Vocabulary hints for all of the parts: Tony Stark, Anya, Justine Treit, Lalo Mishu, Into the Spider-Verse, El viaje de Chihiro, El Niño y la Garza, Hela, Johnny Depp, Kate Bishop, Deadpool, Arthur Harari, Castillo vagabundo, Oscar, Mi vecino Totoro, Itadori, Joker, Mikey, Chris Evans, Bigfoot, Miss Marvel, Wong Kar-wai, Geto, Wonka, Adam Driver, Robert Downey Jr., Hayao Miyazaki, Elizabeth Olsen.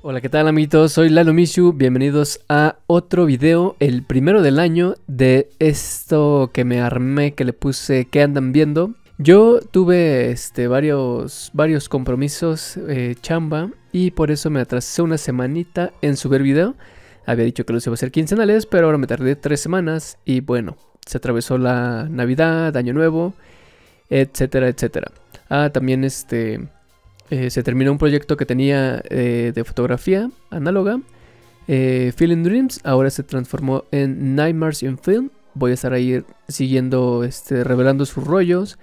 Hola, ¿qué tal, amiguitos? Soy Lalo Mishu, bienvenidos a otro video, el primero del año, de esto que me armé, que le puse ¿qué andan viendo? Yo tuve varios compromisos, chamba, y por eso me atrasé una semanita en subir video. Había dicho que los iba a hacer quincenales, pero ahora me tardé 3 semanas y bueno, se atravesó la Navidad, Año Nuevo, etcétera, etcétera. Ah, también se terminó un proyecto que tenía de fotografía análoga. Feeling Dreams ahora se transformó en Nightmares in Film. Voy a estar ahí siguiendo, revelando sus rollos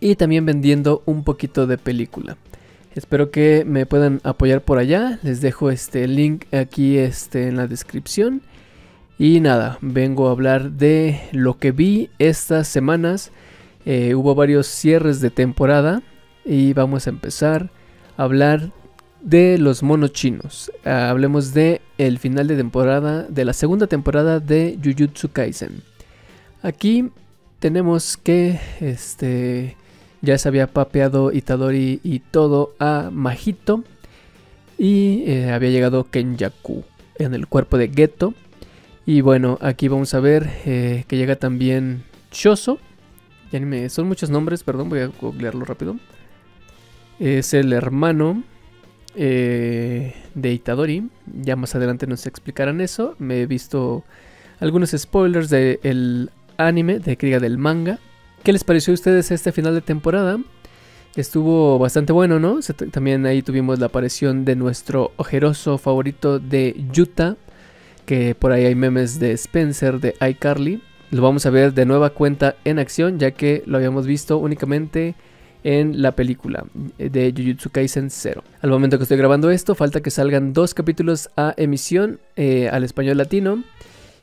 y también vendiendo un poquito de película. Espero que me puedan apoyar por allá. Les dejo este link aquí en la descripción. Y nada, vengo a hablar de lo que vi estas semanas. Hubo varios cierres de temporada y vamos a empezar hablar de los monos chinos. Hablemos de el final de temporada, de la segunda temporada de Jujutsu Kaisen. Aquí tenemos que ya se había papeado Itadori y todo a Mahito y había llegado Kenjaku en el cuerpo de Geto. Y bueno, aquí vamos a ver que llega también Shoso. Son muchos nombres, perdón, voy a googlearlo rápido. Es el hermano de Itadori. Ya más adelante nos explicarán eso. Me he visto algunos spoilers del anime, del manga. ¿Qué les pareció a ustedes este final de temporada? Estuvo bastante bueno, ¿no? También ahí tuvimos la aparición de nuestro ojeroso favorito de Yuta. Que por ahí hay memes de Spencer, de iCarly. Lo vamos a ver de nueva cuenta en acción, ya que lo habíamos visto únicamente en la película de Jujutsu Kaisen 0. Al momento que estoy grabando esto, falta que salgan 2 capítulos a emisión al español latino.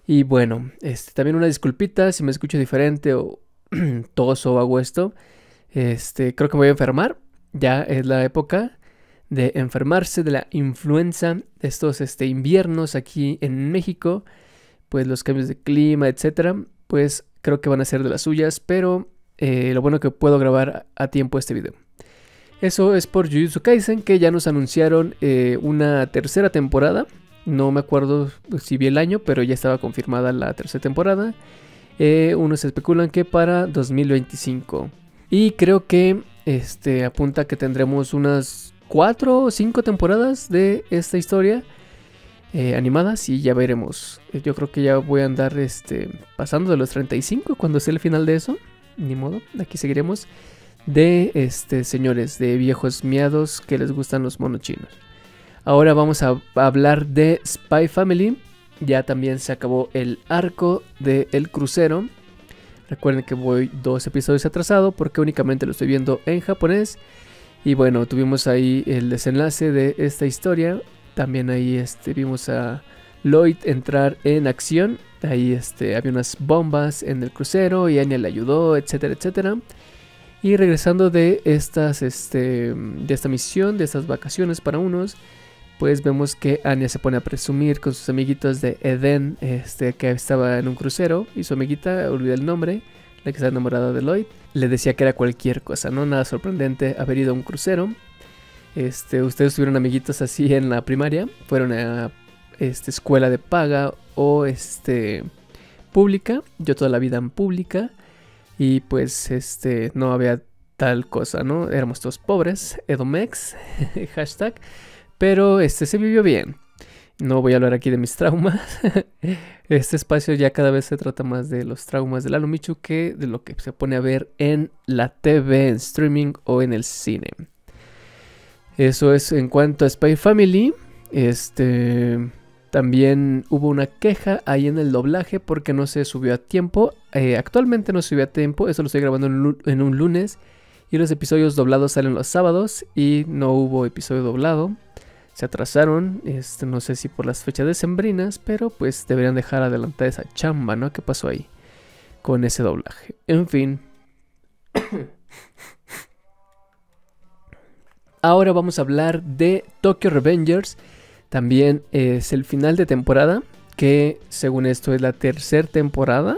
Y bueno, también una disculpita si me escucho diferente o toso o hago esto. Creo que me voy a enfermar. Ya es la época de enfermarse de la influenza. Estos inviernos aquí en México, pues los cambios de clima, etcétera, pues creo que van a ser de las suyas, pero lo bueno que puedo grabar a tiempo este video. Eso es por Jujutsu Kaisen, que ya nos anunciaron una 3ª temporada. No me acuerdo si vi el año, pero ya estaba confirmada la 3ª temporada. Unos especulan que para 2025. Y creo que apunta que tendremos unas 4 o 5 temporadas de esta historia animadas y ya veremos. Yo creo que ya voy a andar pasando de los 35 cuando sea el final de eso. Ni modo, aquí seguiremos de señores, de viejos miados que les gustan los monos chinos. Ahora vamos a hablar de Spy x Family. Ya también se acabó el arco del crucero. Recuerden que voy 2 episodios atrasado porque únicamente lo estoy viendo en japonés. Y bueno, tuvimos ahí el desenlace de esta historia. También ahí vimos a Lloyd entrar en acción. Ahí había unas bombas en el crucero y Anya le ayudó, etcétera, etcétera. Y regresando de esta misión, de estas vacaciones para unos, pues vemos que Anya se pone a presumir con sus amiguitos de Eden, que estaba en un crucero. Y su amiguita, olvidé el nombre, la que está enamorada de Lloyd, le decía que era cualquier cosa, ¿no? Nada sorprendente haber ido a un crucero. Ustedes tuvieron amiguitos así en la primaria, fueron a escuela de paga o pública. Yo toda la vida en pública y pues no había tal cosa, ¿no? Éramos todos pobres, Edomex, hashtag, pero se vivió bien. No voy a hablar aquí de mis traumas. Este espacio ya cada vez se trata más de los traumas del Lalo Mishu que de lo que se pone a ver en la TV, en streaming o en el cine. Eso es en cuanto a Spy x Family. También hubo una queja ahí en el doblaje porque no se subió a tiempo. Actualmente no se subió a tiempo. Eso lo estoy grabando en un lunes. Y los episodios doblados salen los sábados. Y no hubo episodio doblado. Se atrasaron. No sé si por las fechas decembrinas. Pero pues deberían dejar adelantada esa chamba, ¿no? ¿Qué pasó ahí con ese doblaje? En fin. Ahora vamos a hablar de Tokyo Revengers. También es el final de temporada, que según esto es la 3ª temporada,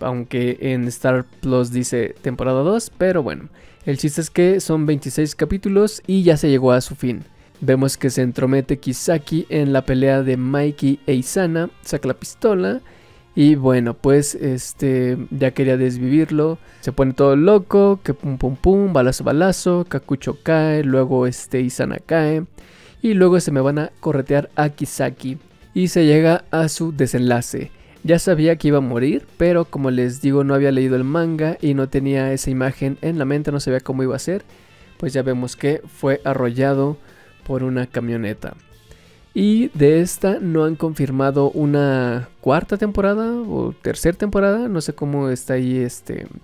aunque en Star Plus dice temporada 2, pero bueno, el chiste es que son 26 capítulos y ya se llegó a su fin. Vemos que se entromete Kisaki en la pelea de Mikey e Izana, saca la pistola y bueno, pues ya quería desvivirlo, se pone todo loco, que pum pum pum, balazo balazo, Kakucho cae, luego Izana cae y luego se me van a corretear a Kisaki y se llega a su desenlace. Ya sabía que iba a morir, pero como les digo no había leído el manga y no tenía esa imagen en la mente, no sabía cómo iba a ser, pues ya vemos que fue arrollado por una camioneta. Y de esta no han confirmado una cuarta temporada o tercera temporada, no sé cómo está ahí,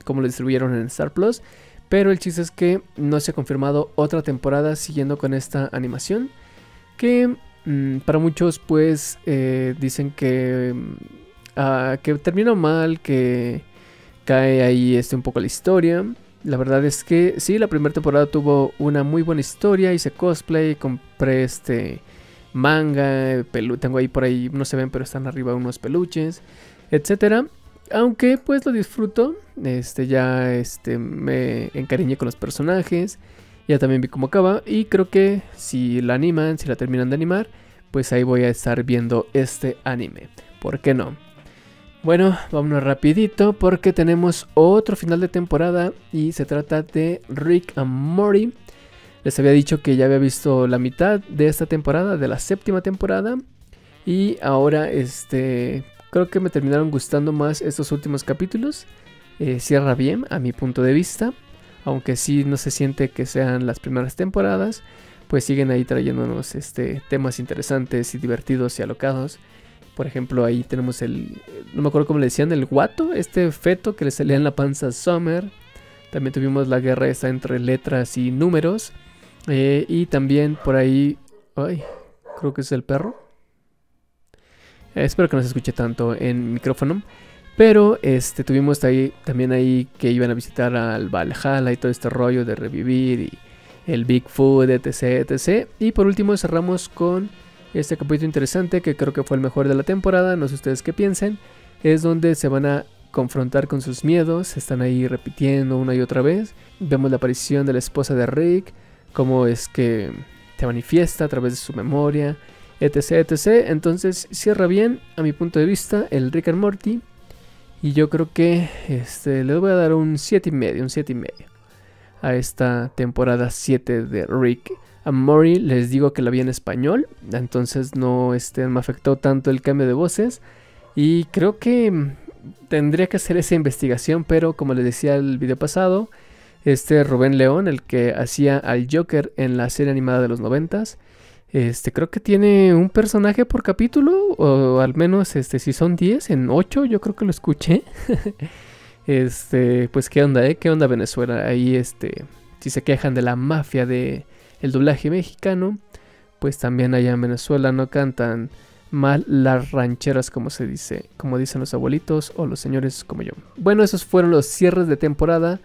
cómo lo distribuyeron en Star Plus, pero el chiste es que no se ha confirmado otra temporada siguiendo con esta animación, que para muchos pues dicen que terminó mal, que cae ahí un poco la historia. La verdad es que sí, la primera temporada tuvo una muy buena historia, hice cosplay, compré manga, tengo ahí por ahí, no se ven pero están arriba unos peluches, etcétera. Aunque pues lo disfruto, ya me encariñé con los personajes, ya también vi cómo acaba y creo que si la animan, si la terminan de animar, pues ahí voy a estar viendo este anime, ¿por qué no? Bueno, vámonos rapidito porque tenemos otro final de temporada y se trata de Rick and Morty. Les había dicho que ya había visto la mitad de esta temporada, de la séptima temporada. Y ahora creo que me terminaron gustando más estos últimos capítulos. Cierra bien a mi punto de vista, aunque sí no se siente que sean las primeras temporadas. Pues siguen ahí trayéndonos temas interesantes y divertidos y alocados. Por ejemplo, ahí tenemos no me acuerdo cómo le decían, el guato, feto que le salía en la panza a Summer. También tuvimos la guerra esta entre letras y números. Y también por ahí, ay, creo que es el perro. Espero que no se escuche tanto en micrófono. Pero tuvimos ahí, también ahí que iban a visitar al Valhalla y todo este rollo de revivir y el Bigfoot, etc, etc. Y por último cerramos con este capítulo interesante que creo que fue el mejor de la temporada, no sé ustedes qué piensen. Es donde se van a confrontar con sus miedos, están ahí repitiendo una y otra vez. Vemos la aparición de la esposa de Rick, cómo es que se manifiesta a través de su memoria, etc, etc. Entonces cierra bien a mi punto de vista el Rick and Morty. Y yo creo que le voy a dar un 7,5, un 7,5 a esta temporada 7 de Rick. A Mori les digo que la vi en español, entonces no me afectó tanto el cambio de voces y creo que tendría que hacer esa investigación, pero como les decía el video pasado, Rubén León, el que hacía al Joker en la serie animada de los 90s, creo que tiene un personaje por capítulo, o al menos si son 10, en 8 yo creo que lo escuché. Pues qué onda, qué onda Venezuela, ahí si se quejan de la mafia de el doblaje mexicano, pues también allá en Venezuela no cantan mal las rancheras como se dice, como dicen los abuelitos o los señores como yo. Bueno, esos fueron los cierres de temporada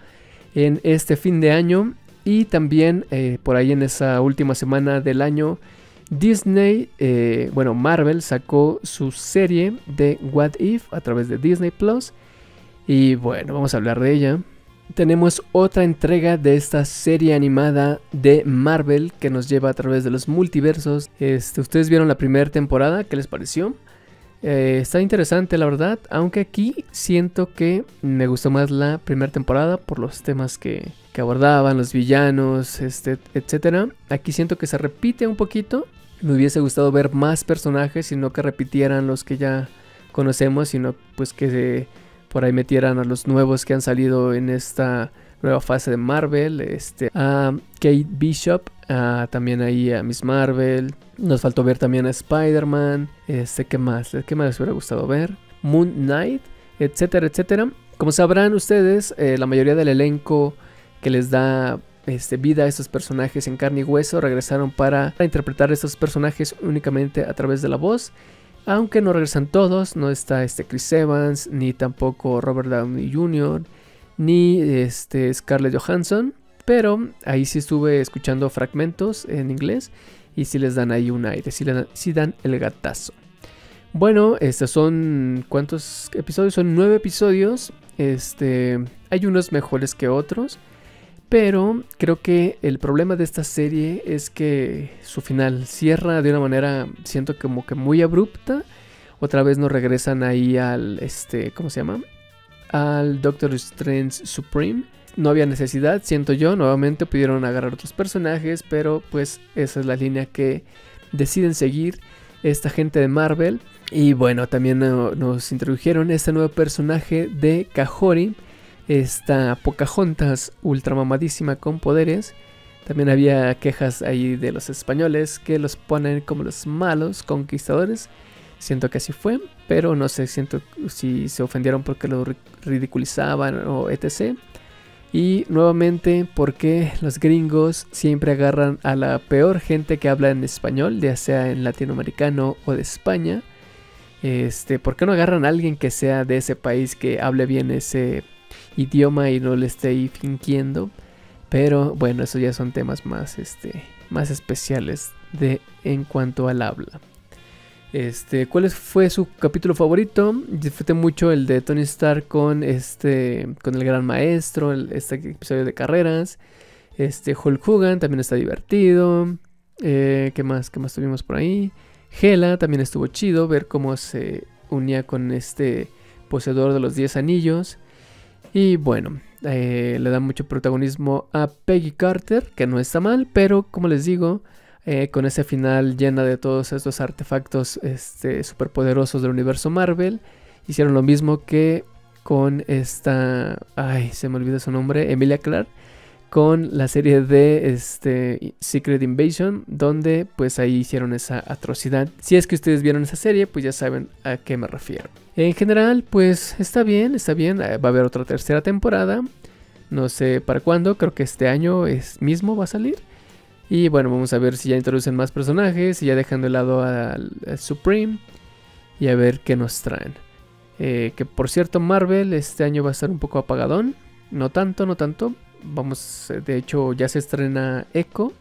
en este fin de año y también por ahí en esa última semana del año Disney, bueno, Marvel sacó su serie de What If a través de Disney Plus y bueno, vamos a hablar de ella. Tenemos otra entrega de esta serie animada de Marvel que nos lleva a través de los multiversos. Ustedes vieron la primera temporada, ¿qué les pareció? Está interesante la verdad, aunque aquí siento que me gustó más la primera temporada por los temas que abordaban, los villanos, etcétera. Aquí siento que se repite un poquito. Me hubiese gustado ver más personajes y no que repitieran los que ya conocemos, sino pues que por ahí metieran a los nuevos que han salido en esta nueva fase de Marvel. A Kate Bishop, también ahí a Miss Marvel. Nos faltó ver también a Spider-Man. ¿Qué más les hubiera gustado ver? Moon Knight, etcétera, etcétera. Como sabrán ustedes, la mayoría del elenco que les da vida a estos personajes en carne y hueso regresaron para interpretar a estos personajes únicamente a través de la voz. Aunque no regresan todos, no está Chris Evans, ni tampoco Robert Downey Jr., ni Scarlett Johansson, pero ahí sí estuve escuchando fragmentos en inglés y sí les dan ahí un aire, sí dan el gatazo. Bueno, estos son, ¿cuántos episodios? Son 9 episodios, hay unos mejores que otros, Pero creo que el problema de esta serie es que su final cierra de una manera, siento como que muy abrupta. Otra vez nos regresan ahí al, ¿cómo se llama? Al Doctor Strange Supreme. No había necesidad, siento yo. Nuevamente pudieron agarrar otros personajes, pero pues esa es la línea que deciden seguir esta gente de Marvel. Y bueno, también nos introdujeron este nuevo personaje de Kahori, esta Pocahontas ultramamadísima con poderes. También había quejas ahí de los españoles que los ponen como los malos conquistadores. Siento que así fue, pero no sé, siento si se ofendieron porque lo ridiculizaban o etc. Y nuevamente, porque los gringos siempre agarran a la peor gente que habla en español, ya sea en latinoamericano o de España. ¿Por qué no agarran a alguien que sea de ese país, que hable bien ese idioma y no le esté ahí fingiendo? Pero bueno, eso ya son temas más, más especiales en cuanto al habla. ¿Cuál fue su capítulo favorito? Disfruté mucho el de Tony Stark con el gran maestro, este episodio de carreras. Hulk Hogan también está divertido. ¿Qué más tuvimos por ahí? Hela también estuvo chido, ver cómo se unía con este poseedor de los 10 anillos. Y bueno, le da mucho protagonismo a Peggy Carter, que no está mal, pero como les digo, con ese final llena de todos estos artefactos superpoderosos del universo Marvel. Hicieron lo mismo que con esta... ay, se me olvida su nombre. Emilia Clarke. Con la serie de Secret Invasion, donde pues ahí hicieron esa atrocidad. Si es que ustedes vieron esa serie, pues ya saben a qué me refiero. En general, pues está bien, está bien. Va a haber otra tercera temporada. No sé para cuándo, creo que este año mismo va a salir. Y bueno, vamos a ver si ya introducen más personajes, si ya dejan de lado al Supreme, y a ver qué nos traen. Que por cierto, Marvel este año va a estar un poco apagadón. No tanto. Vamos, de hecho ya se estrena Echo.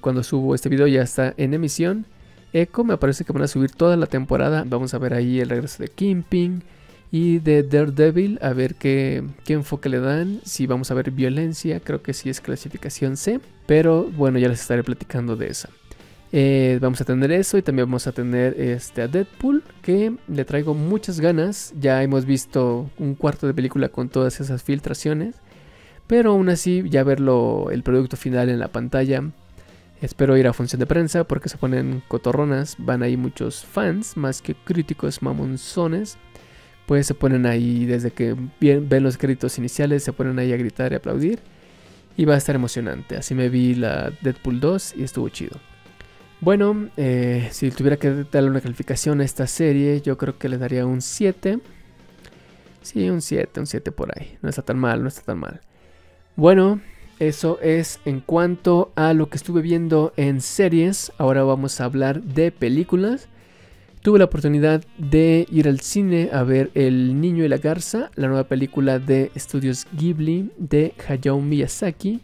Cuando subo este video ya está en emisión. Echo me parece que van a subir toda la temporada. Vamos a ver ahí el regreso de Kingpin y de Daredevil. A ver qué enfoque le dan. Si vamos a ver violencia, creo que sí es clasificación C. Pero bueno, ya les estaré platicando de esa. Vamos a tener eso y también vamos a tener a Deadpool, que le traigo muchas ganas. Ya hemos visto un cuarto de película con todas esas filtraciones, pero aún así ya verlo, el producto final en la pantalla. Espero ir a función de prensa porque se ponen cotorronas. Van ahí muchos fans, más que críticos mamonzones. Pues se ponen ahí, desde que ven los créditos iniciales, se ponen ahí a gritar y aplaudir. Y va a estar emocionante. Así me vi la Deadpool 2 y estuvo chido. Bueno, si tuviera que darle una calificación a esta serie, yo creo que le daría un 7. Sí, un 7 por ahí. No está tan mal, no está tan mal. Bueno, eso es en cuanto a lo que estuve viendo en series. Ahora vamos a hablar de películas. Tuve la oportunidad de ir al cine a ver El Niño y la Garza, la nueva película de Estudios Ghibli de Hayao Miyazaki,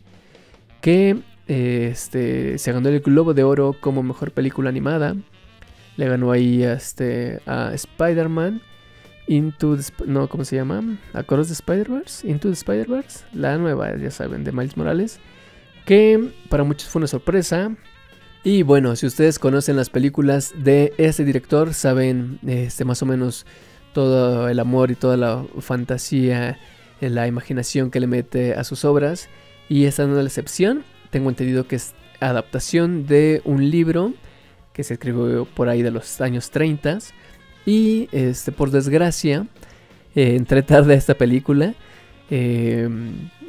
que se ganó el Globo de Oro como mejor película animada. Le ganó ahí a Spider-Man, Across the Spider-Verse, Into the Spider-Verse, la nueva, ya saben, de Miles Morales, que para muchos fue una sorpresa. Y bueno, si ustedes conocen las películas de este director, saben más o menos todo el amor y toda la fantasía, la imaginación que le mete a sus obras. Y esta no es la excepción. Tengo entendido que es adaptación de un libro que se escribió por ahí de los años 30. Y por desgracia, entré tarde a esta película.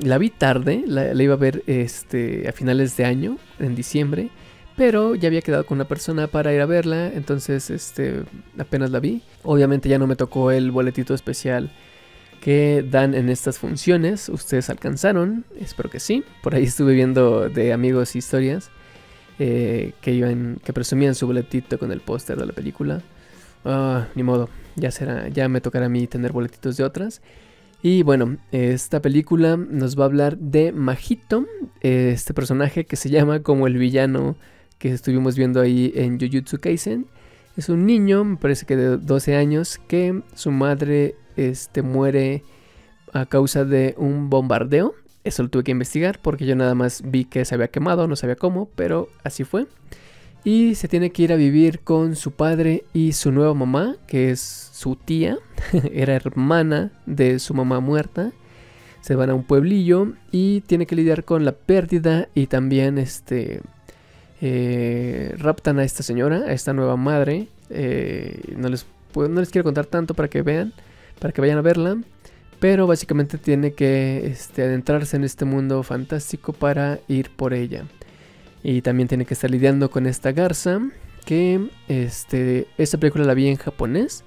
La vi tarde, la iba a ver a finales de año, en diciembre. Pero ya había quedado con una persona para ir a verla, entonces apenas la vi. Obviamente ya no me tocó el boletito especial que dan en estas funciones. ¿Ustedes alcanzaron? Espero que sí. Por ahí estuve viendo de amigos historias que presumían su boletito con el póster de la película. Ni modo, ya me tocará a mí tener boletitos de otras. Y bueno, esta película nos va a hablar de Mahito, este personaje que se llama como el villano que estuvimos viendo ahí en Jujutsu Kaisen. Es un niño, me parece que de 12 años, que su madre muere a causa de un bombardeo. Eso lo tuve que investigar porque yo nada más vi que se había quemado, no sabía cómo, pero así fue. Y se tiene que ir a vivir con su padre y su nueva mamá, que es su tía. Era hermana de su mamá muerta. Se van a un pueblillo y tiene que lidiar con la pérdida y también raptan a esta señora, a esta nueva madre. No les quiero contar tanto para que vean, para que vayan a verla. Pero básicamente tiene que adentrarse en este mundo fantástico para ir por ella. Y también tiene que estar lidiando con esta garza. Que esta película la vi en japonés.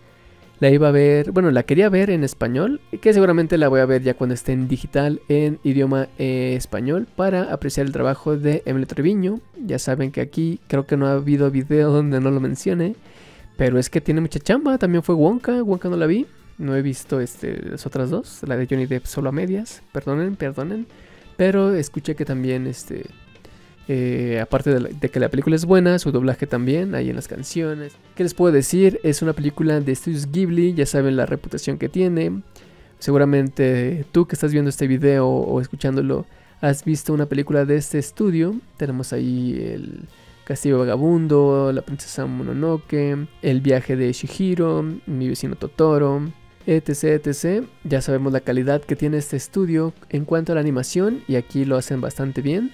La iba a ver, bueno, la quería ver en español. Que seguramente la voy a ver ya cuando esté en digital, en idioma español. Para apreciar el trabajo de Emilio Treviño. Ya saben que aquí creo que no ha habido video donde no lo mencione. Pero es que tiene mucha chamba. También fue Wonka. Wonka no la vi. No he visto las otras dos. La de Johnny Depp solo a medias. Perdonen, perdonen. Pero escuché que también aparte de que la película es buena, su doblaje también, ahí en las canciones. ¿Qué les puedo decir? Es una película de Estudios Ghibli, ya saben la reputación que tiene. Seguramente tú que estás viendo este video o escuchándolo, has visto una película de este estudio. Tenemos ahí El Castillo Vagabundo, La Princesa Mononoke, El Viaje de Chihiro, Mi Vecino Totoro, etc, etc. Ya sabemos la calidad que tiene este estudio en cuanto a la animación, y aquí lo hacen bastante bien.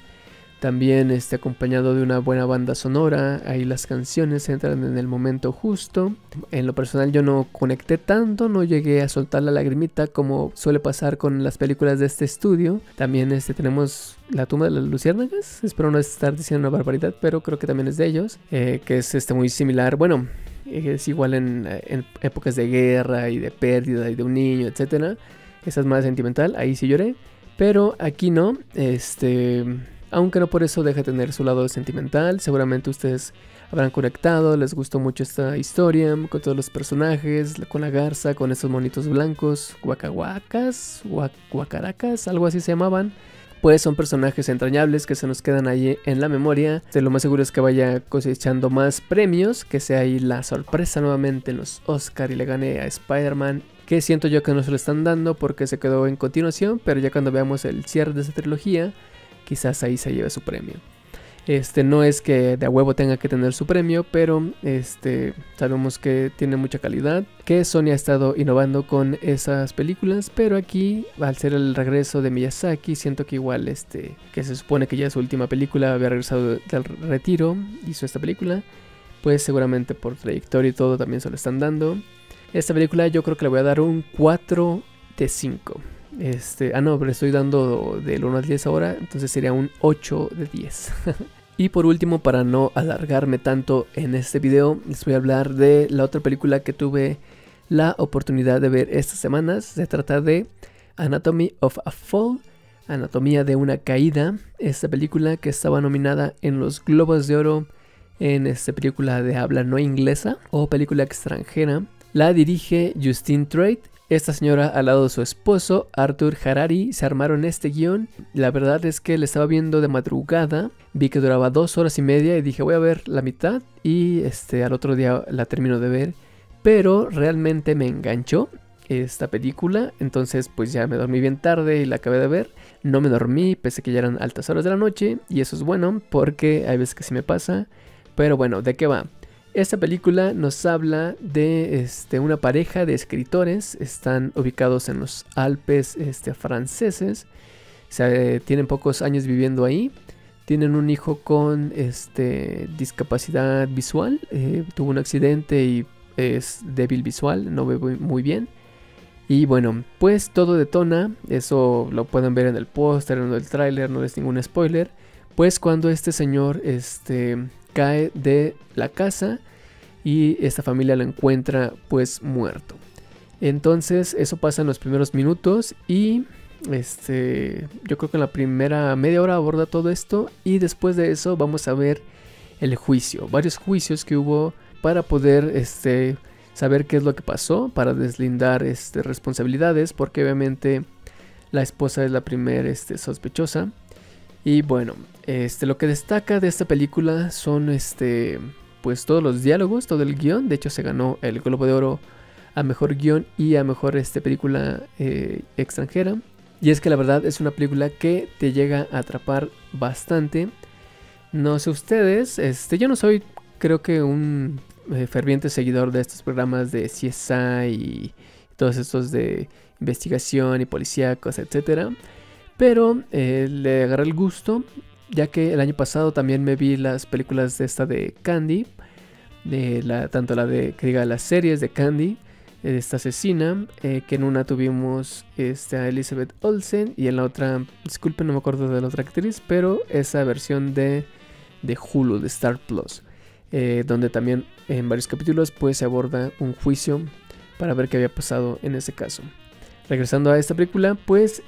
También acompañado de una buena banda sonora, ahí las canciones entran en el momento justo. En lo personal yo no conecté tanto, no llegué a soltar la lagrimita como suele pasar con las películas de este estudio. También tenemos La Tumba de las Luciérnagas, espero no estar diciendo una barbaridad, pero creo que también es de ellos. Que es muy similar, bueno, es igual en épocas de guerra y de pérdida y de un niño, etc. Esa es más sentimental, ahí sí lloré, pero aquí no, aunque no por eso deja de tener su lado sentimental. Seguramente ustedes habrán conectado, les gustó mucho esta historia, con todos los personajes, con la garza, con estos monitos blancos, guacahuacas, guacaracas, algo así se llamaban. Pues son personajes entrañables que se nos quedan ahí en la memoria. Lo más seguro es que vaya cosechando más premios, que sea ahí la sorpresa nuevamente en los Oscar y le gane a Spider-Man. Que siento yo que no se lo están dando porque se quedó en continuación, pero ya cuando veamos el cierre de esta trilogía, quizás ahí se lleve su premio. No es que de a huevo tenga que tener su premio, pero sabemos que tiene mucha calidad, que Sony ha estado innovando con esas películas, pero aquí, al ser el regreso de Miyazaki, siento que igual, que se supone que ya es su última película, había regresado del retiro, hizo esta película, pues seguramente por trayectoria y todo también se lo están dando. Esta película yo creo que le voy a dar un 4 de 5. No, pero estoy dando del 1 al 10 ahora, entonces sería un 8 de 10. Y por último, para no alargarme tanto en este video, les voy a hablar de la otra película que tuve la oportunidad de ver estas semanas. Se trata de Anatomy of a Fall, Anatomía de una Caída. Esta película que estaba nominada en los Globos de Oro en película de habla no inglesa o película extranjera. La dirige Justine Treit. Esta señora al lado de su esposo, Arthur Harari, se armaron este guión. La verdad es que le estaba viendo de madrugada, vi que duraba 2 horas y media y dije voy a ver la mitad y al otro día la termino de ver. Pero realmente me enganchó esta película, entonces pues ya me dormí bien tarde y la acabé de ver. No me dormí, pensé que ya eran altas horas de la noche y eso es bueno porque hay veces que sí me pasa. Pero bueno, ¿de qué va? Esta película nos habla de una pareja de escritores, están ubicados en los Alpes franceses, tienen pocos años viviendo ahí, tienen un hijo con discapacidad visual, tuvo un accidente y es débil visual, no ve muy bien. Y bueno, pues todo detona, eso lo pueden ver en el póster, en el tráiler, no es ningún spoiler, pues cuando este señor, cae de la casa y esta familia lo encuentra pues muerto. Entonces eso pasa en los primeros minutos y yo creo que en la primera media hora aborda todo esto y después de eso vamos a ver el juicio, varios juicios que hubo para poder saber qué es lo que pasó, para deslindar responsabilidades, porque obviamente la esposa es la primera sospechosa. Y bueno, lo que destaca de esta película son pues todos los diálogos, todo el guión. De hecho se ganó el Globo de Oro a mejor guión y a mejor película extranjera. Y es que la verdad es una película que te llega a atrapar bastante. No sé ustedes, yo no soy, creo que un ferviente seguidor de estos programas de CSI y todos estos de investigación y policíacos, etcétera. Pero le agarré el gusto, ya que el año pasado también me vi las películas de esta de Candy, de las series de Candy, de esta asesina, que en una tuvimos a Elizabeth Olsen y en la otra, disculpen, no me acuerdo de la otra actriz, pero esa versión de Hulu, de Star Plus, donde también en varios capítulos pues se aborda un juicio para ver qué había pasado en ese caso. Regresando a esta película, pues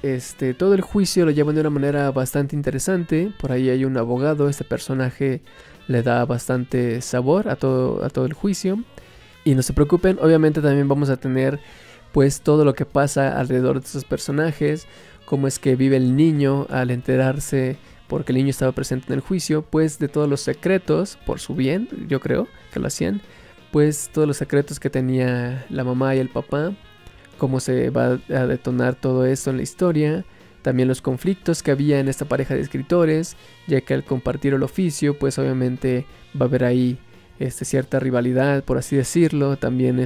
todo el juicio lo llevan de una manera bastante interesante. Por ahí hay un abogado, este personaje le da bastante sabor a todo el juicio. Y no se preocupen, obviamente también vamos a tener pues todo lo que pasa alrededor de esos personajes, cómo es que vive el niño al enterarse, porque el niño estaba presente en el juicio, pues de todos los secretos, por su bien, yo creo que lo hacían, pues todos los secretos que tenía la mamá y el papá, cómo se va a detonar todo esto en la historia, también los conflictos que había en esta pareja de escritores, ya que al compartir el oficio, pues obviamente va a haber ahí cierta rivalidad, por así decirlo, también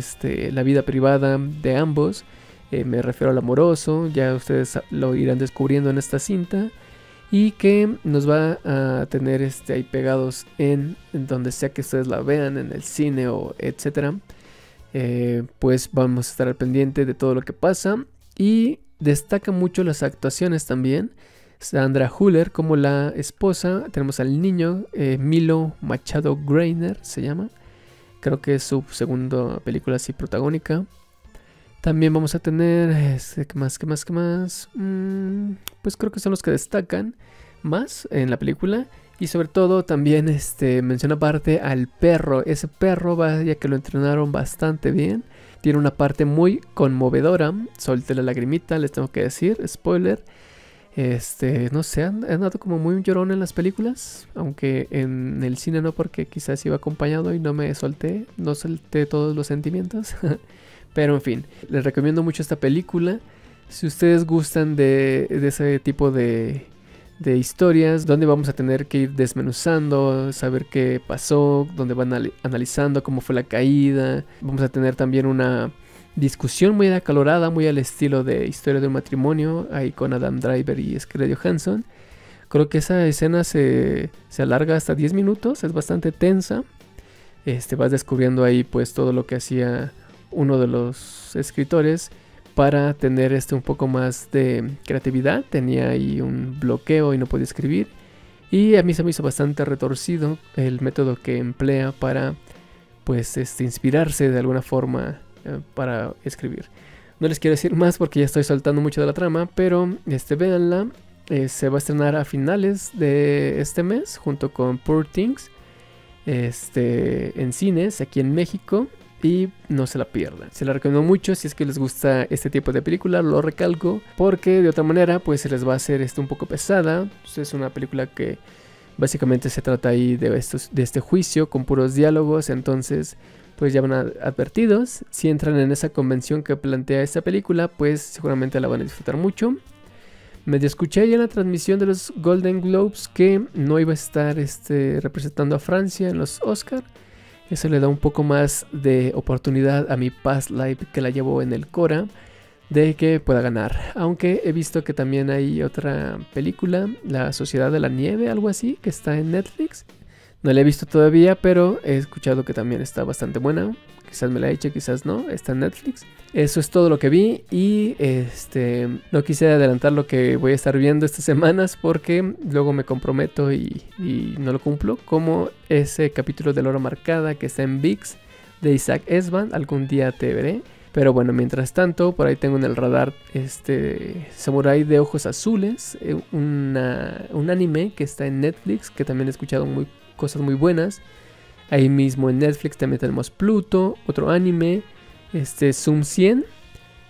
la vida privada de ambos, me refiero al amoroso, ya ustedes lo irán descubriendo en esta cinta, y que nos va a tener ahí pegados en donde sea que ustedes la vean, en el cine o etcétera. Pues vamos a estar al pendiente de todo lo que pasa. Y destaca mucho las actuaciones también. Sandra Hüller como la esposa. Tenemos al niño, Milo Machado Grainer se llama. Creo que es su segunda película así protagónica. También vamos a tener... ¿Qué más? Pues creo que son los que destacan más en la película. Y sobre todo también menciona aparte al perro. Ese perro, vaya que lo entrenaron bastante bien. Tiene una parte muy conmovedora. Solté la lagrimita, les tengo que decir. Spoiler. No sé, han andado como muy llorón en las películas. Aunque en el cine no, porque quizás iba acompañado y no me solté. No solté todos los sentimientos. Pero en fin, les recomiendo mucho esta película. Si ustedes gustan de ese tipo de historias, donde vamos a tener que ir desmenuzando, saber qué pasó, donde van analizando cómo fue la caída. Vamos a tener también una discusión muy acalorada, muy al estilo de Historia de un matrimonio, ahí con Adam Driver y Scarlett Johansson. Creo que esa escena se alarga hasta 10 minutos, es bastante tensa. Vas descubriendo ahí pues todo lo que hacía uno de los escritores para tener un poco más de creatividad. Tenía ahí un bloqueo y no podía escribir. Y a mí se me hizo bastante retorcido el método que emplea para pues inspirarse de alguna forma para escribir. No les quiero decir más porque ya estoy soltando mucho de la trama, pero véanla. Se va a estrenar a finales de este mes junto con Poor Things en cines aquí en México. Y no se la pierdan. Se la recomiendo mucho si es que les gusta este tipo de película. Lo recalco porque de otra manera pues se les va a hacer un poco pesada. Entonces, es una película que básicamente se trata ahí de este juicio con puros diálogos. Entonces pues ya van advertidos. Si entran en esa convención que plantea esta película, pues seguramente la van a disfrutar mucho. Medio escuché ya en la transmisión de los Golden Globes que no iba a estar representando a Francia en los Oscar. Eso le da un poco más de oportunidad a mi past life que la llevo en el Cora de que pueda ganar. Aunque he visto que también hay otra película, La Sociedad de la Nieve, algo así, que está en Netflix. No la he visto todavía, pero he escuchado que también está bastante buena. Quizás me la eche, quizás no, está en Netflix. Eso es todo lo que vi y no quise adelantar lo que voy a estar viendo estas semanas porque luego me comprometo y no lo cumplo. Como ese capítulo de La Hora Marcada que está en ViX de Isaac Esban, algún día te veré. Pero bueno, mientras tanto, por ahí tengo en el radar Samurai de Ojos Azules, un anime que está en Netflix que también he escuchado cosas muy buenas. Ahí mismo en Netflix también tenemos Pluto, otro anime, Zoom 100,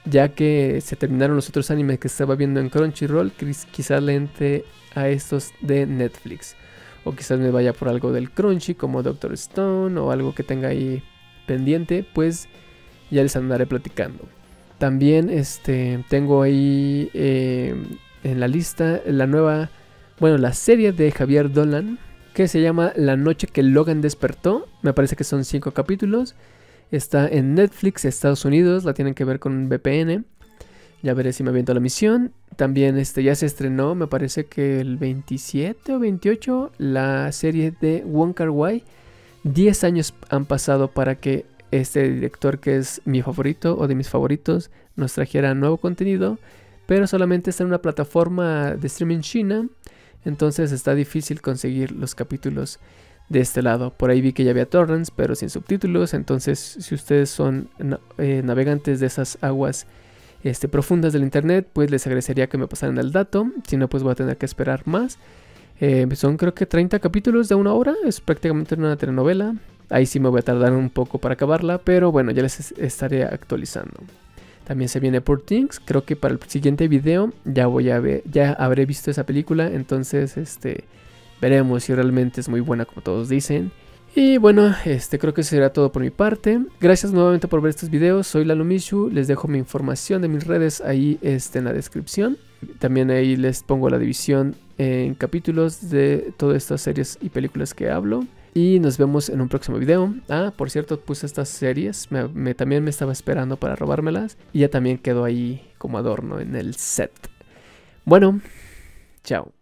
ya que se terminaron los otros animes que estaba viendo en Crunchyroll, quizás le entre a estos de Netflix, o quizás me vaya por algo del Crunchy como Doctor Stone o algo que tenga ahí pendiente, pues ya les andaré platicando. También tengo ahí en la lista la nueva, bueno, la serie de Javier Dolan, que se llama La noche que Logan despertó. Me parece que son 5 capítulos. Está en Netflix, Estados Unidos. La tienen que ver con un VPN. Ya veré si me aviento la misión. También ya se estrenó, me parece que el 27 o 28, la serie de Wong Kar-wai. 10 años han pasado para que este director, que es mi favorito o de mis favoritos, nos trajera nuevo contenido. Pero solamente está en una plataforma de streaming china. Entonces está difícil conseguir los capítulos de este lado. Por ahí vi que ya había torrents, pero sin subtítulos. Entonces, si ustedes son navegantes de esas aguas profundas del internet, pues les agradecería que me pasaran el dato. Si no, pues voy a tener que esperar más. Son creo que 30 capítulos de 1 hora. Es prácticamente una telenovela. Ahí sí me voy a tardar un poco para acabarla, pero bueno, ya les estaré actualizando. También se viene Poor Things. Creo que para el siguiente video ya habré visto esa película. Entonces veremos si realmente es muy buena como todos dicen. Y bueno, creo que eso será todo por mi parte. Gracias nuevamente por ver estos videos. Soy Lalo Mishu. Les dejo mi información de mis redes ahí en la descripción. También ahí les pongo la división en capítulos de todas estas series y películas que hablo. Y nos vemos en un próximo video. Ah, por cierto, puse estas series. También me estaba esperando para robármelas. Y ya también quedó ahí como adorno en el set. Bueno, chao.